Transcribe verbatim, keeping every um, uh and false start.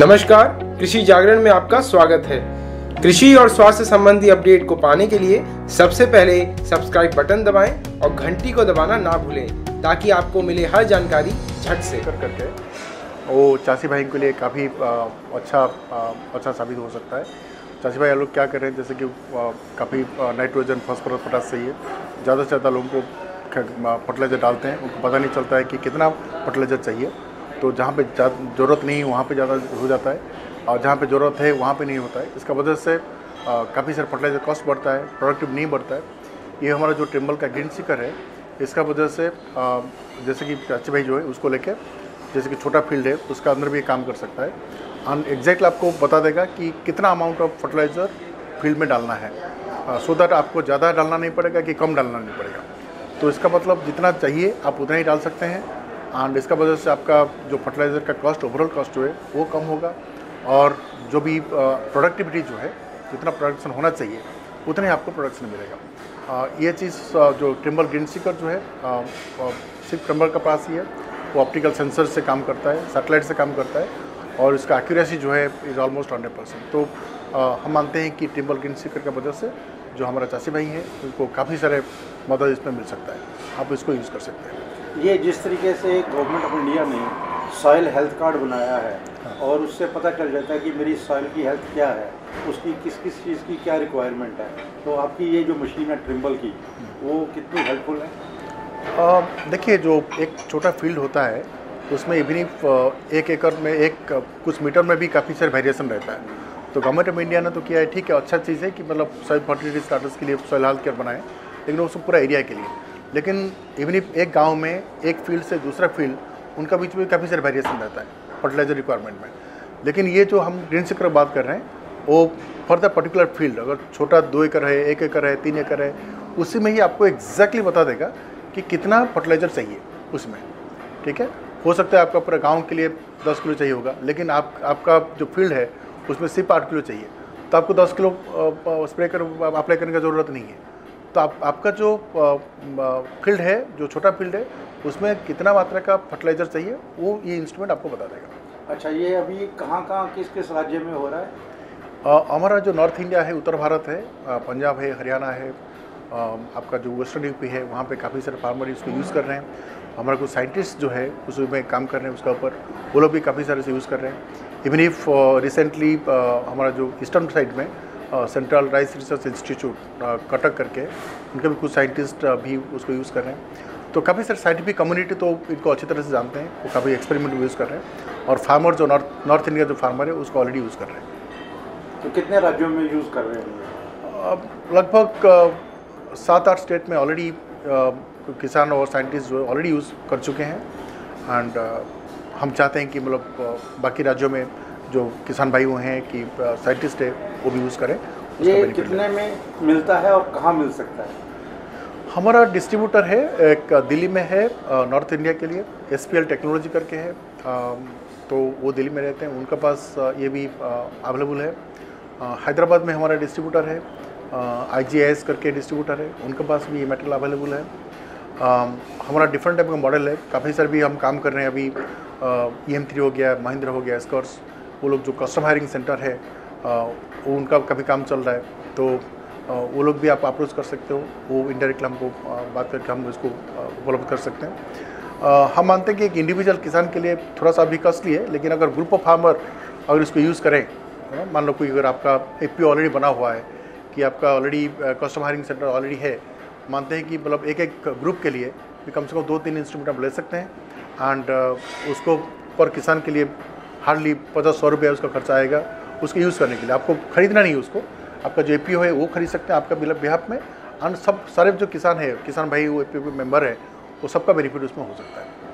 नमस्कार, कृषि जागरण में आपका स्वागत है। कृषि और स्वास्थ्य संबंधी अपडेट को पाने के लिए सबसे पहले सब्सक्राइब बटन दबाएं और घंटी को दबाना ना भूलें ताकि आपको मिले हर जानकारी झट से कर करके वो चासी भाई के लिए काफ़ी अच्छा अच्छा साबित हो सकता है। चासी भाई लोग क्या कर रहे हैं, जैसे कि काफ़ी नाइट्रोजन फॉस्फोरस पोटास चाहिए, ज़्यादा से ज़्यादा लोगों को फर्टिलाइजर डालते हैं, उनको पता नहीं चलता है कि कितना फर्टिलाइजर चाहिए। तो जहाँ पे ज़रूरत नहीं वहाँ पे ज़्यादा हो जाता है और जहाँ पे ज़रूरत है वहाँ पे नहीं होता है। इसका वजह से काफ़ी सारे फर्टिलाइजर कॉस्ट बढ़ता है, प्रोडक्टिव नहीं बढ़ता है। ये हमारा जो ट्रिम्बल का ग्रीन सीकर है, इसका वजह से आ, जैसे कि अच्छे भाई जो है उसको लेकर, जैसे कि छोटा फील्ड है उसका अंदर भी काम कर सकता है। और एग्जैक्टली आपको बता देगा कि कितना अमाउंट ऑफ फर्टिलाइज़र फील्ड में डालना है, सो दैट आपको ज़्यादा डालना नहीं पड़ेगा कि कम डालना नहीं पड़ेगा। तो इसका मतलब जितना चाहिए आप उतना ही डाल सकते हैं। एंड इसका वजह से आपका जो फर्टिलाइज़र का कॉस्ट, ओवरऑल कॉस्ट जो है वो कम होगा और जो भी प्रोडक्टिविटी जो है, जितना प्रोडक्शन होना चाहिए उतने आपको प्रोडक्शन मिलेगा। ये चीज़ जो ट्रिम्बल ग्रीन सीकर जो है सिर्फ ट्रिम्बल का पास ही है, वो ऑप्टिकल सेंसर से काम करता है, सैटेलाइट से काम करता है और इसका एक्यूरेसी जो है इज़ ऑलमोस्ट हंड्रेड परसेंट। तो हम मानते हैं कि ट्रिम्बल ग्रीन सीकर की वजह से जो हमारा चासी भाई है उनको काफ़ी सारे मदद इसमें मिल सकता है, आप इसको यूज़ कर सकते हैं। ये जिस तरीके से गवर्नमेंट ऑफ इंडिया ने सॉयल हेल्थ कार्ड बनाया है और उससे पता चल जाता है कि मेरी सॉयल की हेल्थ क्या है, उसकी किस किस चीज़ की क्या रिक्वायरमेंट है। तो आपकी ये जो मशीन है ट्रिम्बल की, वो कितनी हेल्पफुल है? देखिए, जो एक छोटा फील्ड होता है उसमें इवनी एक एकड़ में एक कुछ मीटर में भी काफ़ी सारे वेरिएशन रहता है। तो गवर्नमेंट ऑफ इंडिया ने तो किया है, ठीक है, अच्छा चीज़ है कि मतलब सॉयल फर्टिलिटी स्टेटस के लिए सॉयल हेल्थ केयर बनाए, लेकिन उसको पूरा एरिया के लिए। लेकिन इवन एक गांव में एक फील्ड से दूसरा फील्ड उनका बीच में काफ़ी सारे वेरिएशन रहता है फर्टिलाइजर रिक्वायरमेंट में। लेकिन ये जो हम ग्रीन सीकर बात कर रहे हैं वो फॉर द पर्टिकुलर फील्ड, अगर छोटा दो एकड़ है, एक एकड़ है, तीन एकड़ है, उसी में ही आपको एग्जैक्टली बता देगा कि कितना फर्टिलाइजर चाहिए उसमें। ठीक है, हो सकता है आपका पूरा गाँव के लिए दस किलो चाहिए होगा, लेकिन आप आपका जो फील्ड है उसमें सिर्फ आठ किलो चाहिए, तो आपको दस किलो स्प्रे कर अप्लाई करने की ज़रूरत नहीं है। तो आप, आपका जो फील्ड है, जो छोटा फील्ड है, उसमें कितना मात्रा का फर्टिलाइजर चाहिए वो ये इंस्ट्रूमेंट आपको बता देगा। अच्छा, ये अभी कहाँ कहाँ किस किस राज्य में हो रहा है? हमारा जो नॉर्थ इंडिया है, उत्तर भारत है, आ, पंजाब है, हरियाणा है, आ, आपका जो वेस्टर्न यूपी है, वहाँ पे काफ़ी सारे फार्मर इसको यूज़ कर रहे हैं। हमारे कुछ साइंटिस्ट जो है उसमें काम कर रहे हैं, उसके ऊपर वो लोग भी काफ़ी सारे से यूज़ कर रहे हैं। इवन इफ रिसेंटली हमारा जो ईस्टर्न साइड में central rice research institute Cuttack करके, उनके भी कुछ साइंटिस्ट भी उसको यूज़ कर रहे हैं। तो काफ़ी सारी साइंटिफिक कम्युनिटी तो इनको अच्छी तरह से जानते हैं, वो काफ़ी एक्सपेरिमेंट यूज़ कर रहे हैं और फार्मर जो नॉर्थ नॉर्थ इंडिया जो फार्मर है उसको ऑलरेडी यूज़ कर रहे हैं। तो कितने राज्यों में यूज़ कर रहे हैं? लगभग सात आठ स्टेट में ऑलरेडी किसान और साइंटिस्ट जो ऑलरेडी यूज़ कर चुके हैं। एंड हम चाहते हैं कि मतलब बाकी राज्यों में जो किसान भाई वो हैं कि साइंटिस्ट है वो भी यूज़ करें। ये कितने में मिलता है और कहाँ मिल सकता है? हमारा डिस्ट्रीब्यूटर है, एक दिल्ली में है नॉर्थ इंडिया के लिए, एस पी एल टेक्नोलॉजी करके है, तो वो दिल्ली में रहते हैं, उनके पास ये भी अवेलेबल है। हैदराबाद में हमारा डिस्ट्रीब्यूटर है, आई जी एस करके डिस्ट्रीब्यूटर है, उनके पास भी ये मेटेरियल अवेलेबल है। हमारा डिफरेंट टाइप का मॉडल है, काफ़ी सारे भी हम काम कर रहे हैं। अभी ई एम थ्री हो गया, महिंद्रा हो गया, स्कोर्स, वो लोग जो कस्टम हायरिंग सेंटर है आ, वो उनका कभी काम चल रहा है, तो आ, वो लोग भी आप अप्रोच कर सकते हो, वो इनडायरेक्टली हमको बात करके हम इसको उपलब्ध कर सकते हैं। आ, हम मानते हैं कि एक इंडिविजुअल किसान के लिए थोड़ा सा भी कॉस्टली है, लेकिन अगर ग्रुप ऑफ फार्मर अगर इसको यूज़ करें, मान लो कि अगर आपका एक पी ओ ऑलरेडी बना हुआ है कि आपका already custom hiring centre already है, मानते हैं कि मतलब एक एक ग्रुप के लिए कम से कम दो तीन इंस्ट्रूमेंट आप ले सकते हैं। एंड उसको पर किसान के लिए हार्डली पचास सौ रुपया उसका खर्चा आएगा उसको यूज़ करने के लिए। आपको खरीदना नहीं है, उसको आपका जो ए पी ओ है वो खरीद सकते हैं आपका बिहाफ में। और सब सारे जो किसान है, किसान भाई वो ए पी ओ के मेम्बर है, वो सबका बेनिफिट उसमें हो सकता है।